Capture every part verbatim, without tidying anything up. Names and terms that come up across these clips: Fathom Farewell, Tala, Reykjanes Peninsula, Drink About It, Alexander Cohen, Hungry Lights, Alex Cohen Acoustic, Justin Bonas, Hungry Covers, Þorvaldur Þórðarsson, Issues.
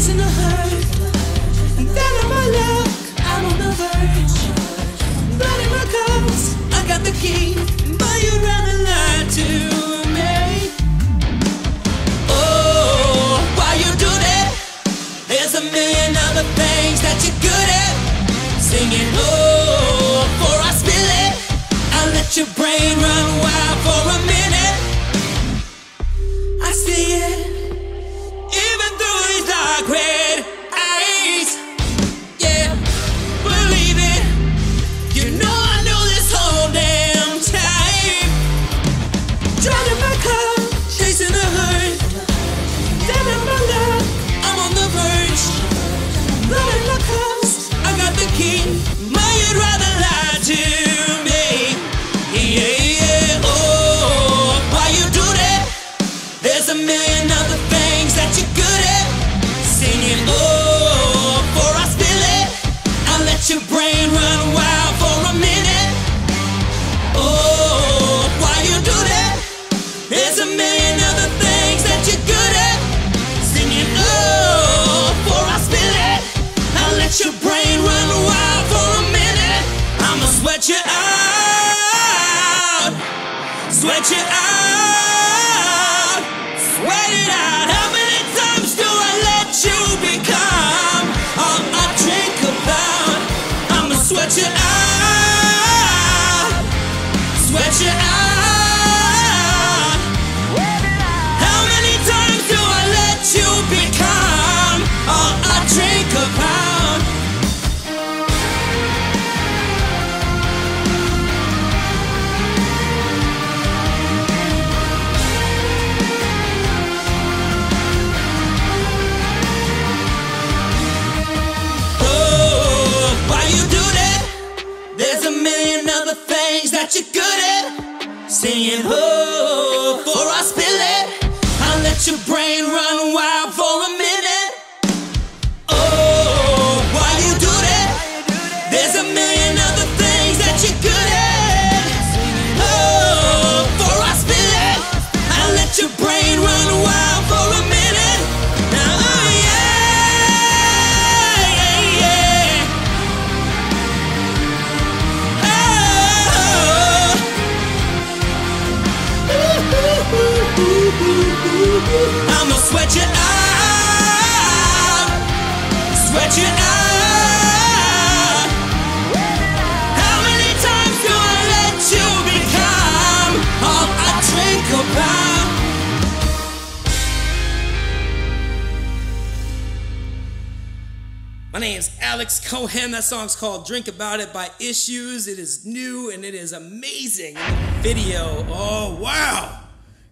chasing the hurt, and then in my luck, I'm on the verge. Blood in my cups, I got the key, but you ran a lie to me. Oh, why you do that? There's a million other things that you're good at. Singing, oh, before I spill it, I'll let your brain run wild for a minute. I see it. Sweat you out, sweat it out. How many times do I let you become all I drink about? I'ma sweat you out, sweat you out. How many times do I let you become all I drink about? That you're good at, saying, oh, before I spill it, I'll let your brain run wild for a minute. Oh, why you do that? There's a million other things that you're good at. Oh, before I spill it, I'll let your brain run wild for a minute. Now, oh yeah, yeah, yeah. I'ma sweat you out, sweat you out. How many times do I let you become all I drink about? My name is Alex Cohen. That song's called Drink About It by Issues. It is new and it is amazing. Video, oh wow!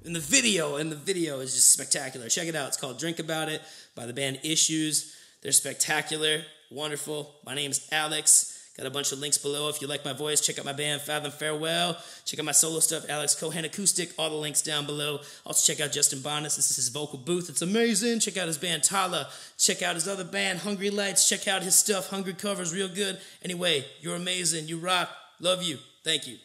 And the video, and the video is just spectacular. Check it out. It's called Drink About It by the band Issues. They're spectacular, wonderful. My name's Alex. Got a bunch of links below. If you like my voice, check out my band Fathom Farewell. Check out my solo stuff, Alex Cohen Acoustic. All the links down below. Also check out Justin Bonas. This is his vocal booth. It's amazing. Check out his band Tala. Check out his other band, Hungry Lights. Check out his stuff, Hungry Covers, real good. Anyway, you're amazing. You rock. Love you. Thank you.